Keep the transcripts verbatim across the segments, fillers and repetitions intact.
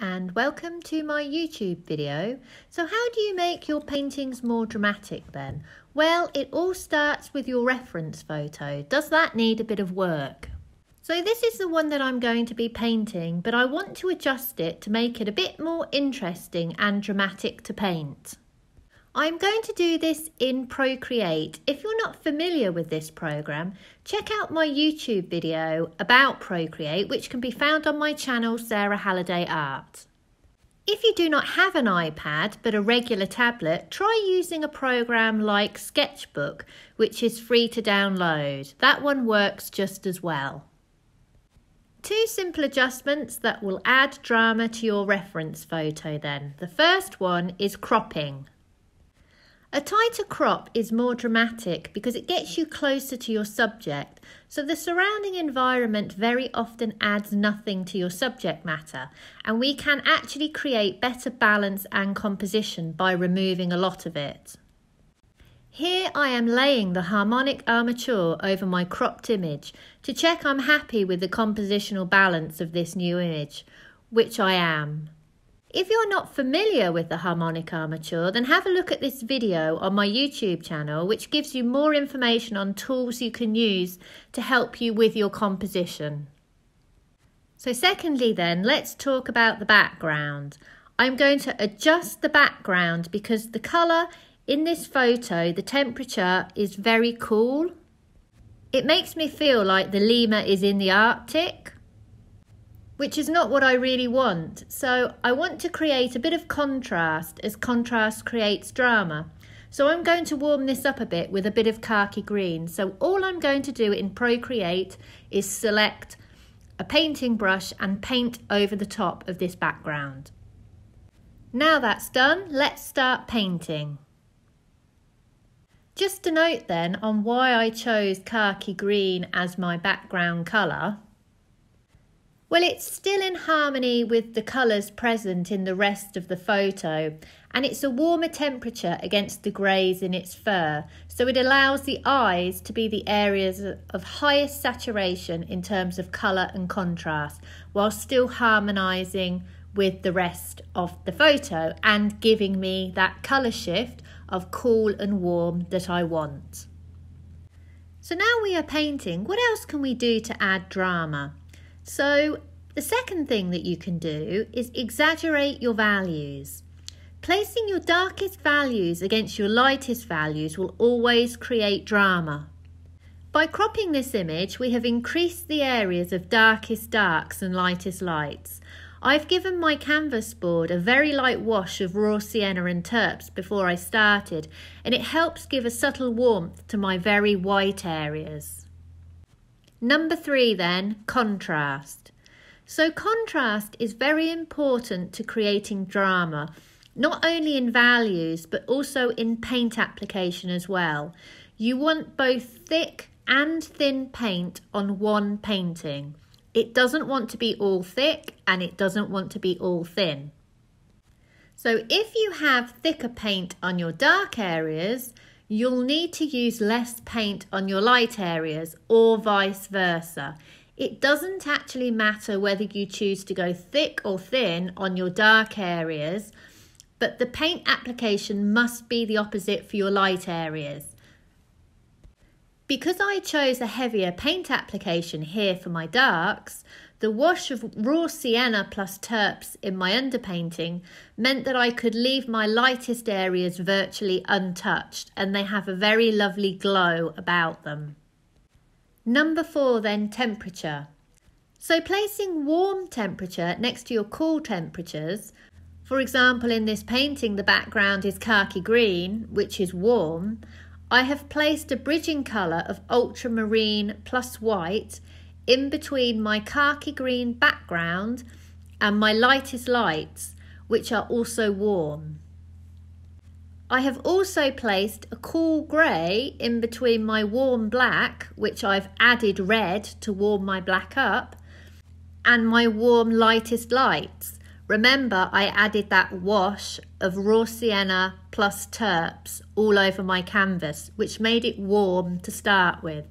and welcome to my YouTube video. So how do you make your paintings more dramatic then? Well, it all starts with your reference photo. Does that need a bit of work? So this is the one that I'm going to be painting, but I want to adjust it to make it a bit more interesting and dramatic to paint. I'm going to do this in Procreate. If you're not familiar with this program, check out my YouTube video about Procreate, which can be found on my channel, Sarah Halliday Art. If you do not have an iPad, but a regular tablet, try using a program like Sketchbook, which is free to download. That one works just as well. Two simple adjustments that will add drama to your reference photo then. The first one is cropping. A tighter crop is more dramatic because it gets you closer to your subject, so the surrounding environment very often adds nothing to your subject matter, and we can actually create better balance and composition by removing a lot of it. Here I am laying the harmonic armature over my cropped image to check I'm happy with the compositional balance of this new image, which I am. If you're not familiar with the harmonic armature, then have a look at this video on my YouTube channel, which gives you more information on tools you can use to help you with your composition. So secondly then, let's talk about the background. I'm going to adjust the background because the colour in this photo, the temperature, is very cool. It makes me feel like the Lima is in the Arctic, which is not what I really want. So I want to create a bit of contrast, as contrast creates drama. So I'm going to warm this up a bit with a bit of khaki green. So all I'm going to do in Procreate is select a painting brush and paint over the top of this background. Now that's done, let's start painting. Just a note then on why I chose khaki green as my background colour. Well, it's still in harmony with the colours present in the rest of the photo, and it's a warmer temperature against the greys in its fur, so it allows the eyes to be the areas of highest saturation in terms of colour and contrast, while still harmonising with the rest of the photo and giving me that colour shift of cool and warm that I want. So now we are painting. What else can we do to add drama? So the second thing that you can do is exaggerate your values. Placing your darkest values against your lightest values will always create drama. By cropping this image, we have increased the areas of darkest darks and lightest lights. I've given my canvas board a very light wash of raw sienna and terps before I started, and it helps give a subtle warmth to my very white areas. Number three then, contrast. So contrast is very important to creating drama, not only in values but also in paint application as well. You want both thick and thin paint on one painting. It doesn't want to be all thick and it doesn't want to be all thin. So if you have thicker paint on your dark areas, you'll need to use less paint on your light areas, or vice versa. It doesn't actually matter whether you choose to go thick or thin on your dark areas, but the paint application must be the opposite for your light areas. Because I chose a heavier paint application here for my darks, the wash of raw sienna plus terps in my underpainting meant that I could leave my lightest areas virtually untouched, and they have a very lovely glow about them. Number four then, temperature. So placing warm temperature next to your cool temperatures, for example in this painting the background is khaki green, which is warm, I have placed a bridging colour of ultramarine plus white in between my khaki green background and my lightest lights, which are also warm. I have also placed a cool grey in between my warm black, which I've added red to warm my black up, and my warm lightest lights. Remember, I added that wash of raw sienna plus terps all over my canvas, which made it warm to start with.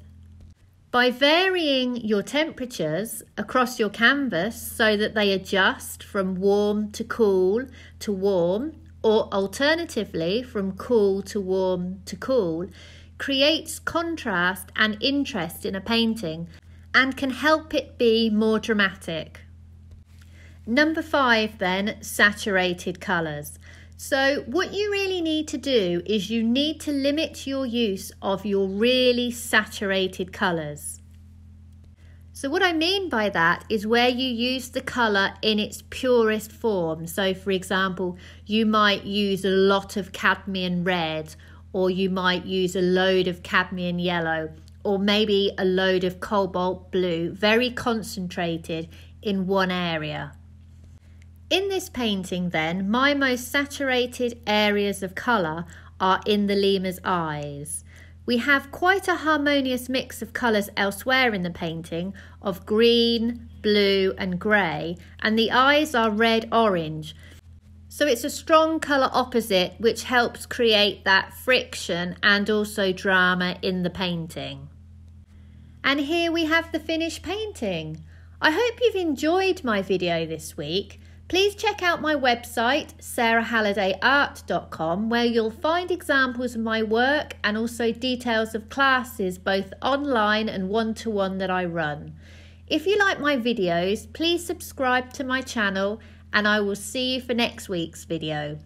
By varying your temperatures across your canvas so that they adjust from warm to cool to warm, or alternatively from cool to warm to cool, creates contrast and interest in a painting and can help it be more dramatic. Number five then, saturated colours. So what you really need to do is you need to limit your use of your really saturated colours. So what I mean by that is where you use the colour in its purest form. So for example, you might use a lot of cadmium red, or you might use a load of cadmium yellow, or maybe a load of cobalt blue, very concentrated in one area. In this painting then, my most saturated areas of colour are in the lemur's eyes. We have quite a harmonious mix of colours elsewhere in the painting of green, blue and grey, and the eyes are red-orange. So it's a strong colour opposite which helps create that friction and also drama in the painting. And here we have the finished painting. I hope you've enjoyed my video this week. Please check out my website, sarah halliday art dot com, where you'll find examples of my work and also details of classes, both online and one-to-one that I run. If you like my videos, please subscribe to my channel, and I will see you for next week's video.